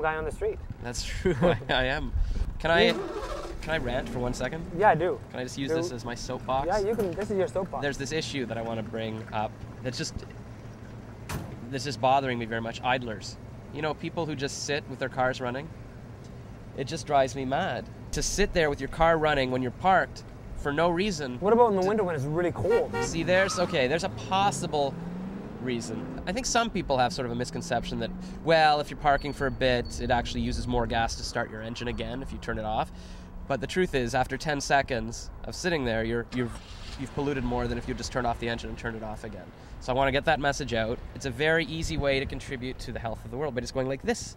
dumb guy on the street. That's true. I am. Can I rant for 1 second? Yeah, I do. Can I just use this as my soapbox? Yeah, you can. This is your soapbox. There's this issue that I want to bring up that's just bothering me very much. Idlers. You know, people who just sit with their cars running. It just drives me mad. To sit there with your car running when you're parked for no reason. What about in the winter when it's really cold? See, there's a possible reason. I think some people have sort of a misconception that, well, if you're parking for a bit, it actually uses more gas to start your engine again if you turn it off. But the truth is, after 10 seconds of sitting there, you've polluted more than if you just turned off the engine and turned it off again. So I want to get that message out. It's a very easy way to contribute to the health of the world by just going like this.